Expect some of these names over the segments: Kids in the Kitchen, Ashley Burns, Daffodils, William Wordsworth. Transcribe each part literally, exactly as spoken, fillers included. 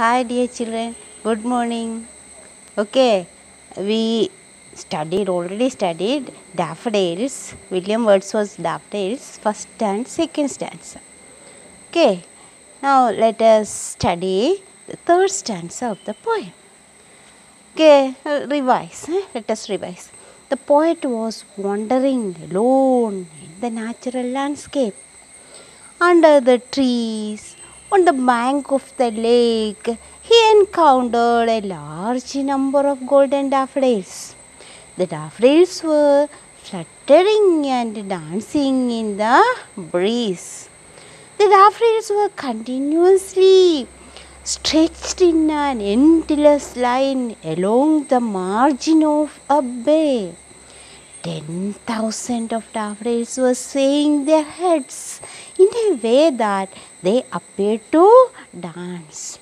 Hi dear children, good morning. Okay, we studied, already studied Daffodils, William Wordsworth's Daffodils, first and second stanza. Okay, now let us study the third stanza of the poem. Okay, revise, eh? let us revise. The poet was wandering alone in the natural landscape, under the trees, on the bank of the lake. He encountered a large number of golden daffodils. The daffodils were fluttering and dancing in the breeze. The daffodils were continuously stretched in an endless line along the margin of a bay. Ten thousand of daffodils were swaying their heads in a way that they appeared to dance.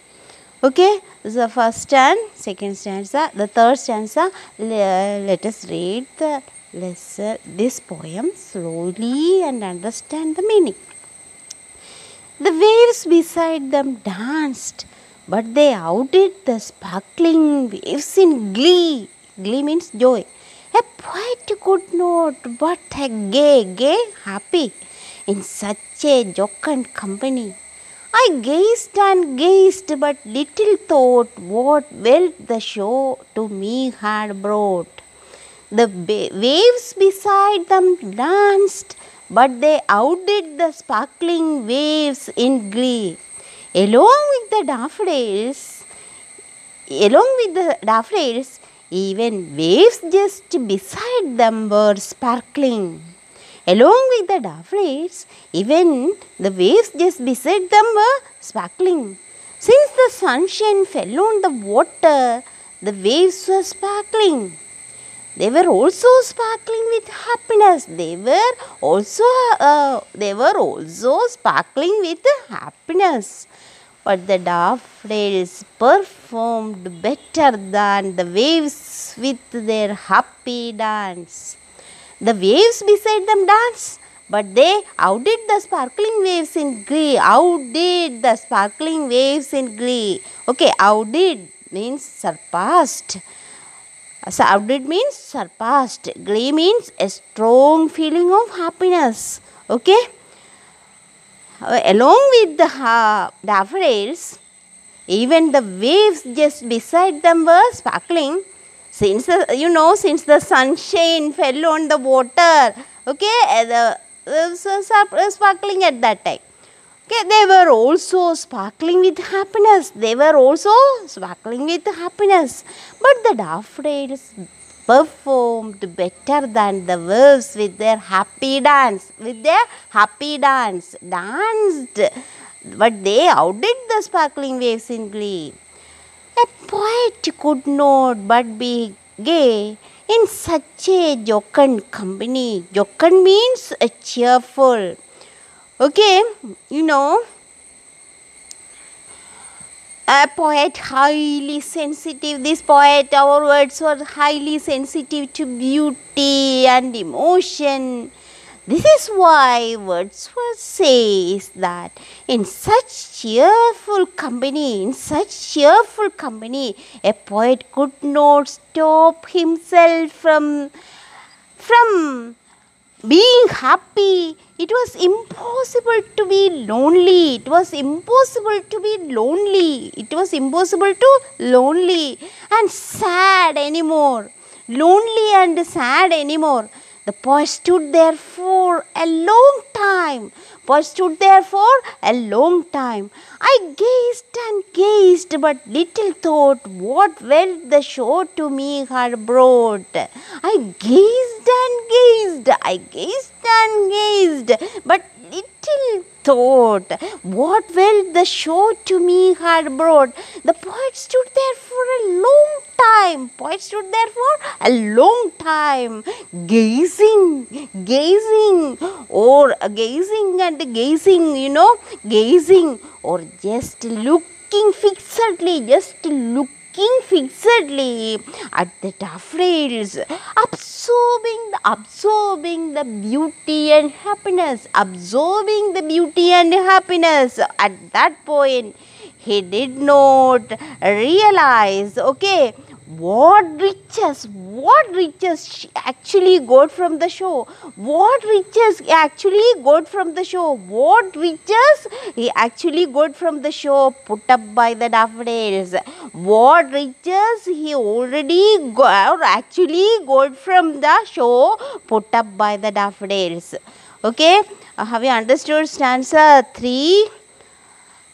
Okay, this is the first and second stanza. The third stanza, let us read the lesson, this poem slowly and understand the meaning. The waves beside them danced, but they outdid the sparkling waves in glee. Glee means joy. A poet could not but a gay, gay, happy in such a jocund company. I gazed and gazed, but little thought what wealth the shore to me had brought. The waves beside them danced, but they outdid the sparkling waves in glee. Along with the daffodils, along with the daffodils, even waves just beside them were sparkling. Along with the daffodils, even the waves just beside them were sparkling. Since the sunshine fell on the water, the waves were sparkling. They were also sparkling with happiness. They were also uh, they were also sparkling with happiness. But the daffodils performed better than the waves with their happy dance. The waves beside them danced, but they outdid the sparkling waves in glee. Outdid the sparkling waves in glee. Okay, outdid means surpassed. So outdid means surpassed. Glee means a strong feeling of happiness. Okay. Along with the uh, daffodils, even the waves just beside them were sparkling. Since the, you know, since the sunshine fell on the water, okay, the waves were sparkling at that time. Okay, they were also sparkling with happiness. They were also sparkling with happiness. But the daffodils performed better than the waves with their happy dance, with their happy dance, danced, but they outdid the sparkling waves in glee. A poet could not but be gay in such a jocund company. Jocund means a cheerful. Okay, you know, a poet highly sensitive, this poet, our words were highly sensitive to beauty and emotion. This is why Wordsworth says that in such cheerful company, in such cheerful company, a poet could not stop himself from, from being happy. It was impossible to be lonely. It was impossible to be lonely. It was impossible to lonely and sad anymore. Lonely and sad anymore. The poet stood there for a long time. Poet stood there for a long time. I gazed and gazed, but little thought what wealth the shore to me had brought. I gazed and gazed, I gazed and gazed, but little thought what wealth the shore to me had brought. The poet stood there for a long time. Time. Poet stood there for a long time, gazing, gazing, or gazing and gazing, you know, gazing, or just looking fixedly, just looking fixedly at the daffodils, absorbing, the, absorbing the beauty and happiness, absorbing the beauty and happiness. At that point, he did not realize, okay, what riches, what riches she actually got from the show, what riches he actually got from the show, what riches he actually got from the show put up by the daffodils, what riches he already got, or actually got from the show put up by the daffodils. Okay, uh, have you understood stanza three?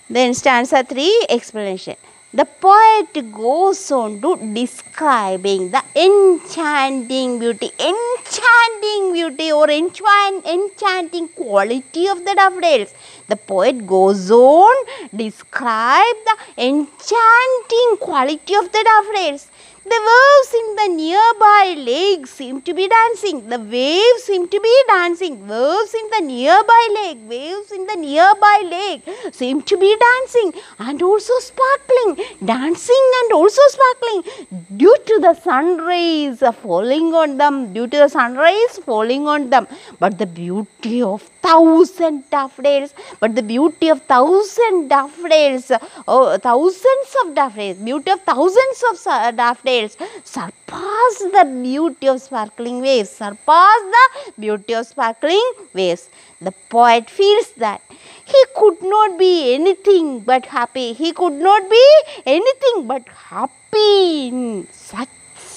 Then stanza three, explanation. The poet goes on to describing the enchanting beauty, enchanting beauty or enchant, enchanting quality of the daffodils. The poet goes on describe the enchanting quality of the daffodils. The waves in the nearby lake seem to be dancing. The waves seem to be dancing. Waves in the nearby lake. Waves in the nearby lake seem to be dancing and also sparkling. Dancing and also sparkling due to the sun rays falling on them. Due to the sun rays falling on them. But the beauty of thousand daffodils. But the beauty of thousand daffodils. Oh, thousands of daffodils. Beauty of thousands of daffodils. Surpass the beauty of sparkling waves, surpass the beauty of sparkling waves. The poet feels that he could not be anything but happy, he could not be anything but happy in such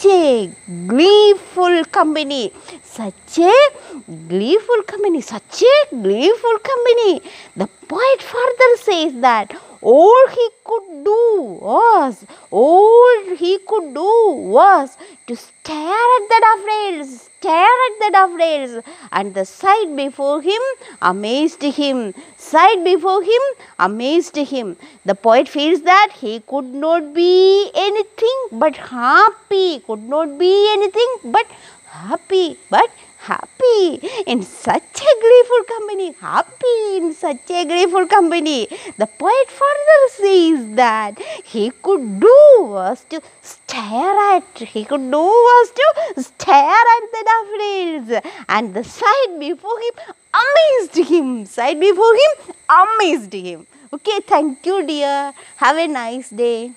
a gleeful company, such a gleeful company, such a gleeful company. The poet further says that all he could do was, all he could do was to stare at the daffodils, stare at the daffodils, and the sight before him amazed him, sight before him amazed him. The poet feels that he could not be anything but happy, could not be anything but happy, but happy in such a gleeful company, happy in such a gleeful company. The poet further says that he could do was to stare at, he could do was to stare at the daffodils, and the sight before him amazed him, sight before him amazed him. Okay, thank you dear, have a nice day.